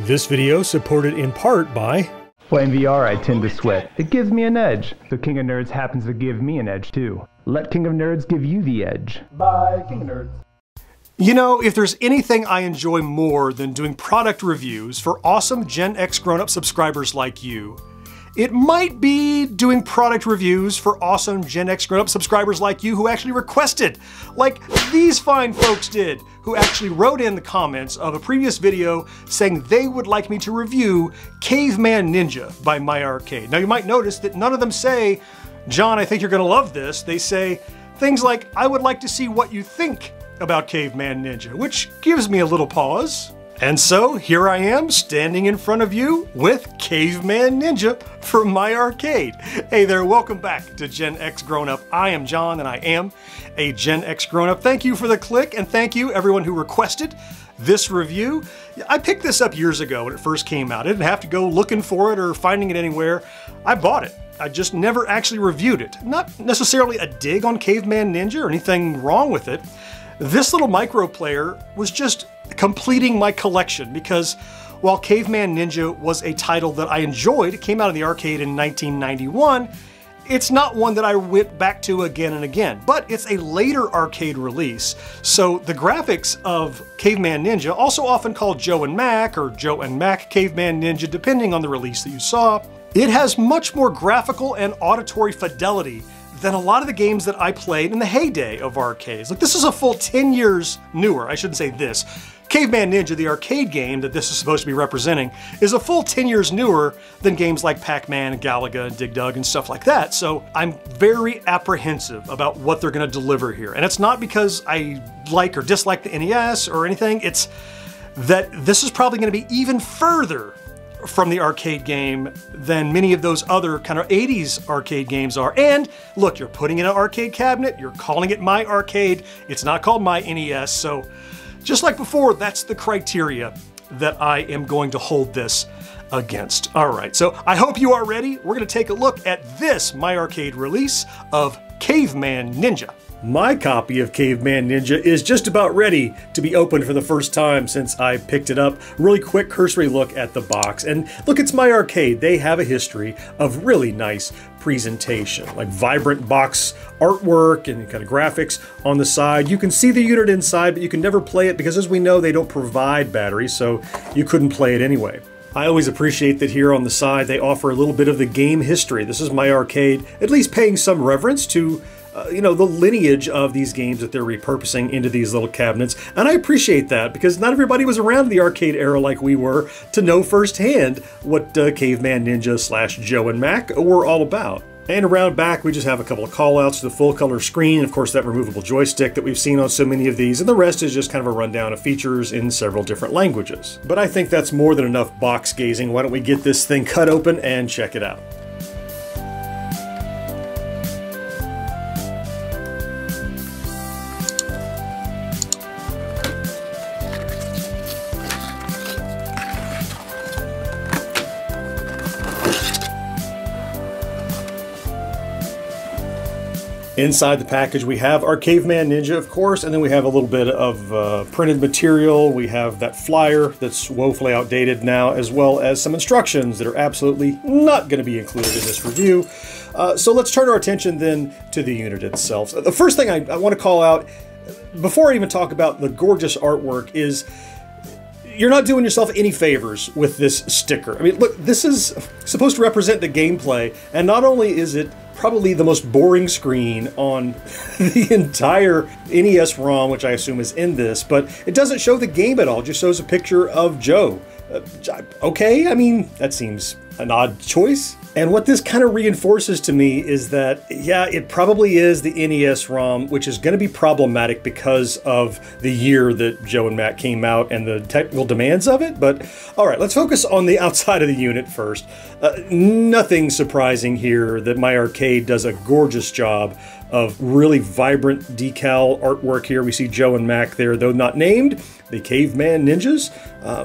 This video supported in part by... Playing VR, I tend to sweat. It gives me an edge. So King of Nerds happens to give me an edge too. Let King of Nerds give you the edge. Bye, King of Nerds. You know, if there's anything I enjoy more than doing product reviews for awesome Gen X grown-up subscribers like you, it might be doing product reviews for awesome Gen X grown-up subscribers like you who actually requested, like these fine folks did, who actually wrote in the comments of a previous video saying they would like me to review Caveman Ninja by My Arcade. Now you might notice that none of them say, John, I think you're gonna love this. They say things like, I would like to see what you think about Caveman Ninja, which gives me a little pause. And so here I am standing in front of you with Caveman Ninja from My Arcade. Hey there, welcome back to Gen X Grown Up. I am John and I am a Gen X Grown Up. Thank you for the click and thank you everyone who requested this review. I picked this up years ago when it first came out. I didn't have to go looking for it or finding it anywhere. I bought it. I just never actually reviewed it. Not necessarily a dig on Caveman Ninja or anything wrong with it. This little micro player was just completing my collection because while Caveman Ninja was a title that I enjoyed, it came out of the arcade in 1991, it's not one that I went back to again and again, but it's a later arcade release. So the graphics of Caveman Ninja, also often called Joe and Mac or Joe and Mac Caveman Ninja, depending on the release that you saw, it has much more graphical and auditory fidelity than a lot of the games that I played in the heyday of arcades. Like, this is a full 10 years newer. I shouldn't say this. Caveman Ninja, the arcade game that this is supposed to be representing, is a full 10 years newer than games like Pac-Man, and Galaga, and Dig Dug, and stuff like that. So I'm very apprehensive about what they're gonna deliver here. And it's not because I like or dislike the NES or anything. It's that this is probably gonna be even further from the arcade game than many of those other kind of 80s arcade games are. And look, you're putting in an arcade cabinet, you're calling it My Arcade, it's not called My NES, so just like before, that's the criteria that I am going to hold this against. All right, so I hope you are ready. We're gonna take a look at this My Arcade release of Caveman Ninja. My copy of Caveman Ninja is just about ready to be opened for the first time since I picked it up. Really quick cursory look at the box. And look, it's My Arcade. They have a history of really nice presentation, like vibrant box artwork and kind of graphics on the side. You can see the unit inside, but you can never play it because, as we know, they don't provide batteries, so you couldn't play it anyway. I always appreciate that here on the side they offer a little bit of the game history. This is My Arcade, at least paying some reverence to you know, the lineage of these games that they're repurposing into these little cabinets. And I appreciate that because not everybody was around the arcade era like we were to know firsthand what Caveman Ninja slash Joe and Mac were all about. And around back, we just have a couple of callouts to the full color screen. Of course, that removable joystick that we've seen on so many of these, and the rest is just kind of a rundown of features in several different languages. But I think that's more than enough box gazing. Why don't we get this thing cut open and check it out? Inside the package, we have our Caveman Ninja, of course, and then we have a little bit of printed material. We have that flyer that's woefully outdated now, as well as some instructions that are absolutely not going to be included in this review. So let's turn our attention then to the unit itself. The first thing I want to call out, before I even talk about the gorgeous artwork, is you're not doing yourself any favors with this sticker. I mean, look, this is supposed to represent the gameplay, and not only is it probably the most boring screen on the entire NES ROM, which I assume is in this, but it doesn't show the game at all. It just shows a picture of Joe. Okay, I mean, that seems an odd choice. And what this kind of reinforces to me is that, yeah, it probably is the NES ROM, which is going to be problematic because of the year that Joe and Mac came out and the technical demands of it. But all right, let's focus on the outside of the unit first. Nothing surprising here that My Arcade does a gorgeous job of really vibrant decal artwork here. We see Joe and Mac there, though not named, the Caveman Ninjas.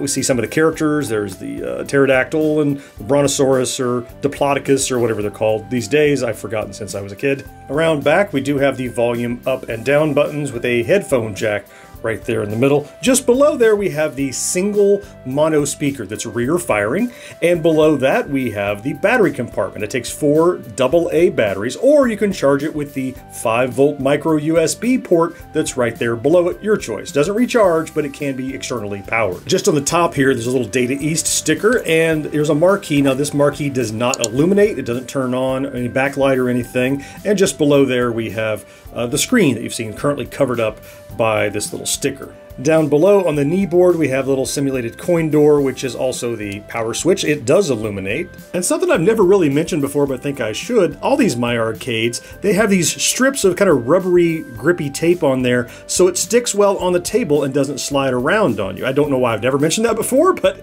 We see some of the characters. There's the pterodactyl and the brontosaurus or diplodocus or whatever they're called these days. I've forgotten since I was a kid. Around back, we do have the volume up and down buttons with a headphone jack right there in the middle. Just below there, we have the single mono speaker that's rear firing. And below that, we have the battery compartment. It takes 4 AA batteries, or you can charge it with the 5-volt micro USB port that's right there below it, your choice. Doesn't recharge, but it can be externally powered. Just on the top here, there's a little Data East sticker, and there's a marquee. Now this marquee does not illuminate. It doesn't turn on any backlight or anything. And just below there, we have the screen that you've seen currently covered up by this little sticker. Down below on the knee board, we have a little simulated coin door, which is also the power switch. It does illuminate. And something I've never really mentioned before, but think I should, all these My Arcades, they have these strips of kind of rubbery, grippy tape on there, so it sticks well on the table and doesn't slide around on you. I don't know why I've never mentioned that before, but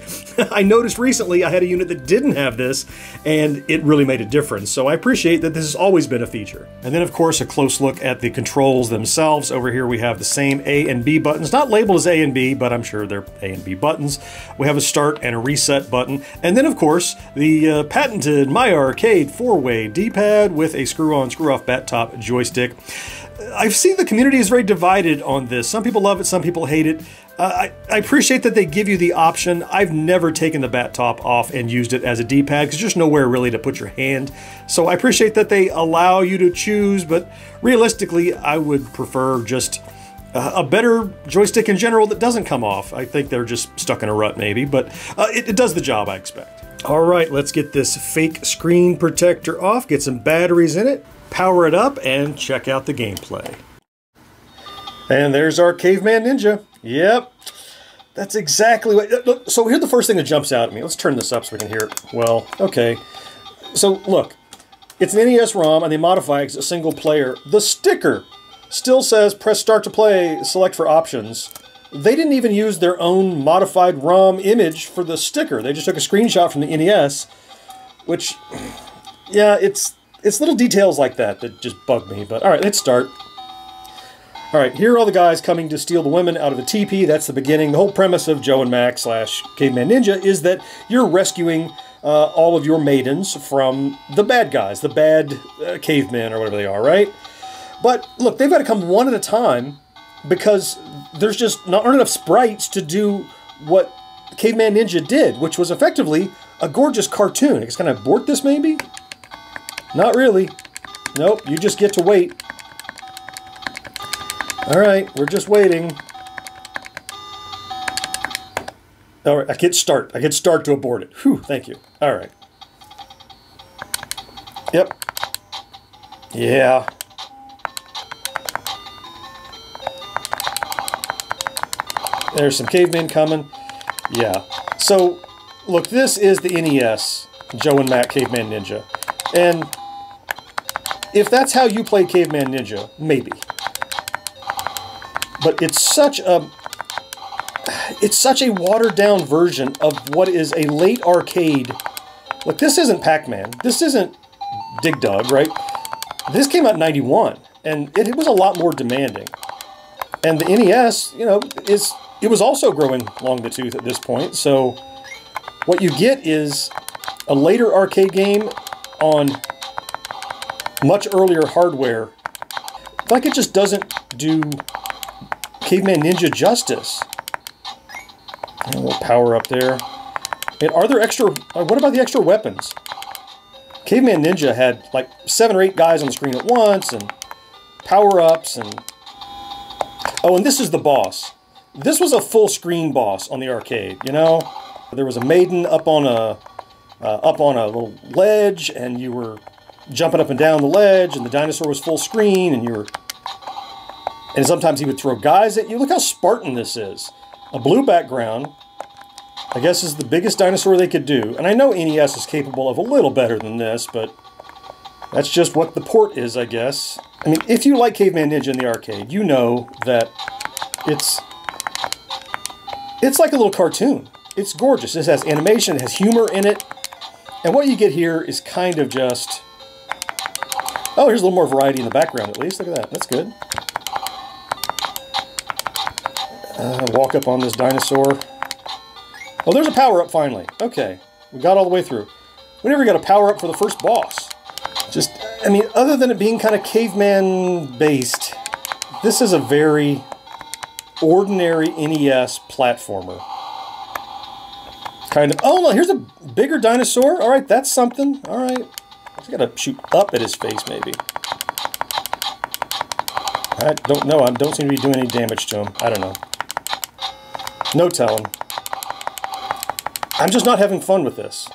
I noticed recently I had a unit that didn't have this, and it really made a difference. So I appreciate that this has always been a feature. And then, of course, a close look at the controls themselves. Over here, we have the same A and B buttons, not labeled as A and B, but I'm sure they're A and B buttons. We have a start and a reset button. And then, of course, the patented My Arcade 4-way D-pad with a screw-on, screw-off bat top joystick. I've seen the community is very divided on this. Some people love it, some people hate it. I appreciate that they give you the option. I've never taken the bat top off and used it as a D-pad because there's just nowhere really to put your hand. So I appreciate that they allow you to choose, but realistically, I would prefer just a better joystick in general that doesn't come off. I think they're just stuck in a rut maybe, but it does the job I expect. All right, let's get this fake screen protector off, get some batteries in it, power it up, and check out the gameplay. And there's our Caveman Ninja. Yep, that's exactly what, look, so here's the first thing that jumps out at me. Let's turn this up so we can hear it. Well, okay, so look, it's an NES ROM and they modify it as a single player. The sticker still says press start to play, select for options. They didn't even use their own modified ROM image for the sticker. They just took a screenshot from the NES, which, yeah, it's little details like that that just bug me. But all right, let's start. All right, here are all the guys coming to steal the women out of the teepee. That's the beginning. The whole premise of Joe and Mac / Caveman Ninja is that you're rescuing all of your maidens from the bad guys, the bad cavemen or whatever they are, right? But look, they've got to come one at a time because there's just not enough sprites to do what Caveman Ninja did, which was effectively a gorgeous cartoon. It's kind of abort this maybe? Not really. Nope, you just get to wait. All right, we're just waiting. All right, I hit start. I hit start to abort it. Whew, thank you. All right. Yep. Yeah. There's some cavemen coming. Yeah. So, look, this is the NES, Joe and Mac Caveman Ninja. And if that's how you play Caveman Ninja, maybe. But it's such a watered-down version of what is a late arcade. Look, this isn't Pac-Man. This isn't Dig Dug, right? This came out in '91, and it was a lot more demanding. And the NES, you know, is... it was also growing long the tooth at this point, so what you get is a later arcade game on much earlier hardware. Like, it just doesn't do Caveman Ninja justice. A little power up there. And are there extra... what about the extra weapons? Caveman Ninja had like 7 or 8 guys on the screen at once, and power-ups, and... oh, and this is the boss. This was a full-screen boss on the arcade, you know? There was a maiden up on a little ledge, and you were jumping up and down the ledge, and the dinosaur was full-screen, and you were... and sometimes he would throw guys at you. Look how Spartan this is. A blue background, I guess, is the biggest dinosaur they could do. And I know NES is capable of a little better than this, but that's just what the port is, I guess. I mean, if you like Caveman Ninja in the arcade, you know that it's... it's like a little cartoon. It's gorgeous. This has animation, it has humor in it. And what you get here is kind of just... oh, here's a little more variety in the background at least. Look at that. That's good. Walk up on this dinosaur. Oh, there's a power-up finally. Okay. We got all the way through. We never got a power-up for the first boss. Just, I mean, other than it being kind of caveman-based, this is a very... ordinary NES platformer. Kind of, oh no, here's a bigger dinosaur. All right, that's something. All right. I just gotta shoot up at his face, maybe. I don't know. I don't seem to be doing any damage to him. I don't know. No telling. I'm just not having fun with this.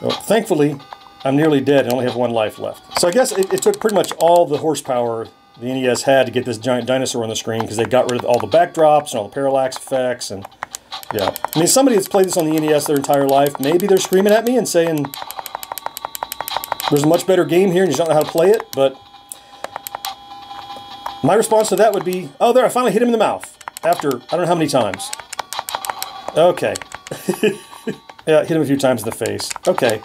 Well, thankfully, I'm nearly dead and only have one life left. So I guess it took pretty much all the horsepower the NES had to get this giant dinosaur on the screen, because they got rid of all the backdrops and all the parallax effects. And yeah, I mean, somebody that's played this on the NES their entire life, maybe they're screaming at me and saying, there's a much better game here and you don't know how to play it, but my response to that would be, oh, there, I finally hit him in the mouth after I don't know how many times. Okay. Yeah, hit him a few times in the face. Okay.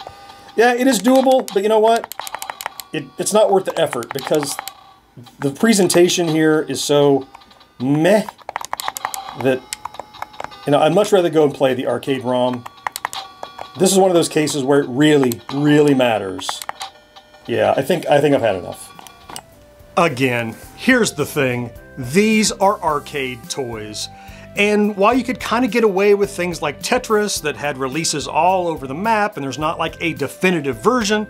Yeah, it is doable, but you know what? It's not worth the effort, because the presentation here is so meh that, you know, I'd much rather go and play the arcade ROM. This is one of those cases where it really, really matters. Yeah, I think I've had enough. Again, here's the thing. These are arcade toys. And while you could kind of get away with things like Tetris that had releases all over the map and there's not like a definitive version,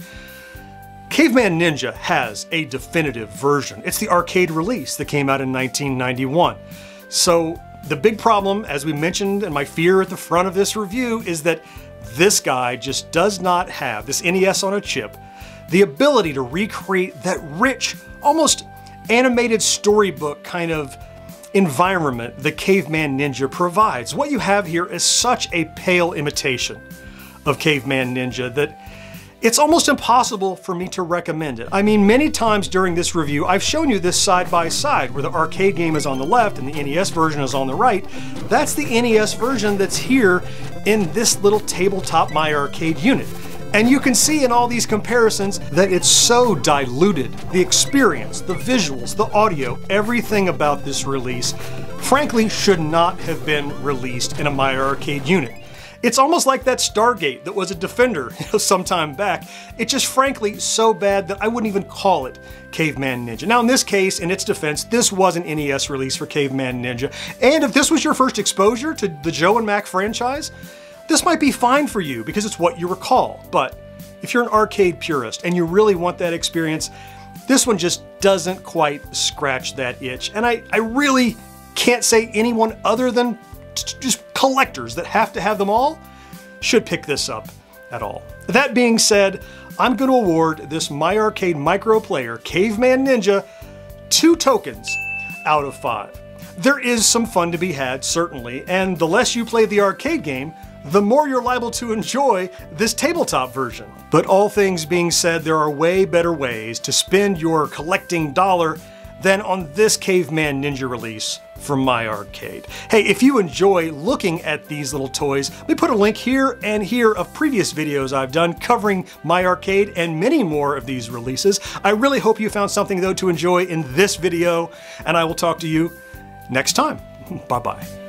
Caveman Ninja has a definitive version. It's the arcade release that came out in 1991. So the big problem, as we mentioned, and my fear at the front of this review, is that this guy just does not have, this NES on a chip, the ability to recreate that rich, almost animated storybook kind of environment the Caveman Ninja provides. What you have here is such a pale imitation of Caveman Ninja that it's almost impossible for me to recommend it. I mean, many times during this review, I've shown you this side-by-side where the arcade game is on the left and the NES version is on the right. That's the NES version that's here in this little tabletop My Arcade unit. And you can see in all these comparisons that it's so diluted. The experience, the visuals, the audio, everything about this release, frankly, should not have been released in a My Arcade unit. It's almost like that Stargate that was a Defender, you know, sometime back. It's just frankly so bad that I wouldn't even call it Caveman Ninja. Now in this case, in its defense, this was an NES release for Caveman Ninja. And if this was your first exposure to the Joe and Mac franchise, this might be fine for you because it's what you recall. But if you're an arcade purist and you really want that experience, this one just doesn't quite scratch that itch. And I really can't say anyone other than just collectors that have to have them all should pick this up at all. That being said, I'm going to award this My Arcade Micro Player Caveman Ninja 2 tokens out of 5. There is some fun to be had, certainly, and the less you play the arcade game, the more you're liable to enjoy this tabletop version. But all things being said, there are way better ways to spend your collecting dollar than on this Caveman Ninja release from My Arcade. Hey, if you enjoy looking at these little toys, we put a link here and here of previous videos I've done covering My Arcade and many more of these releases. I really hope you found something though to enjoy in this video, and I will talk to you next time. Bye-bye.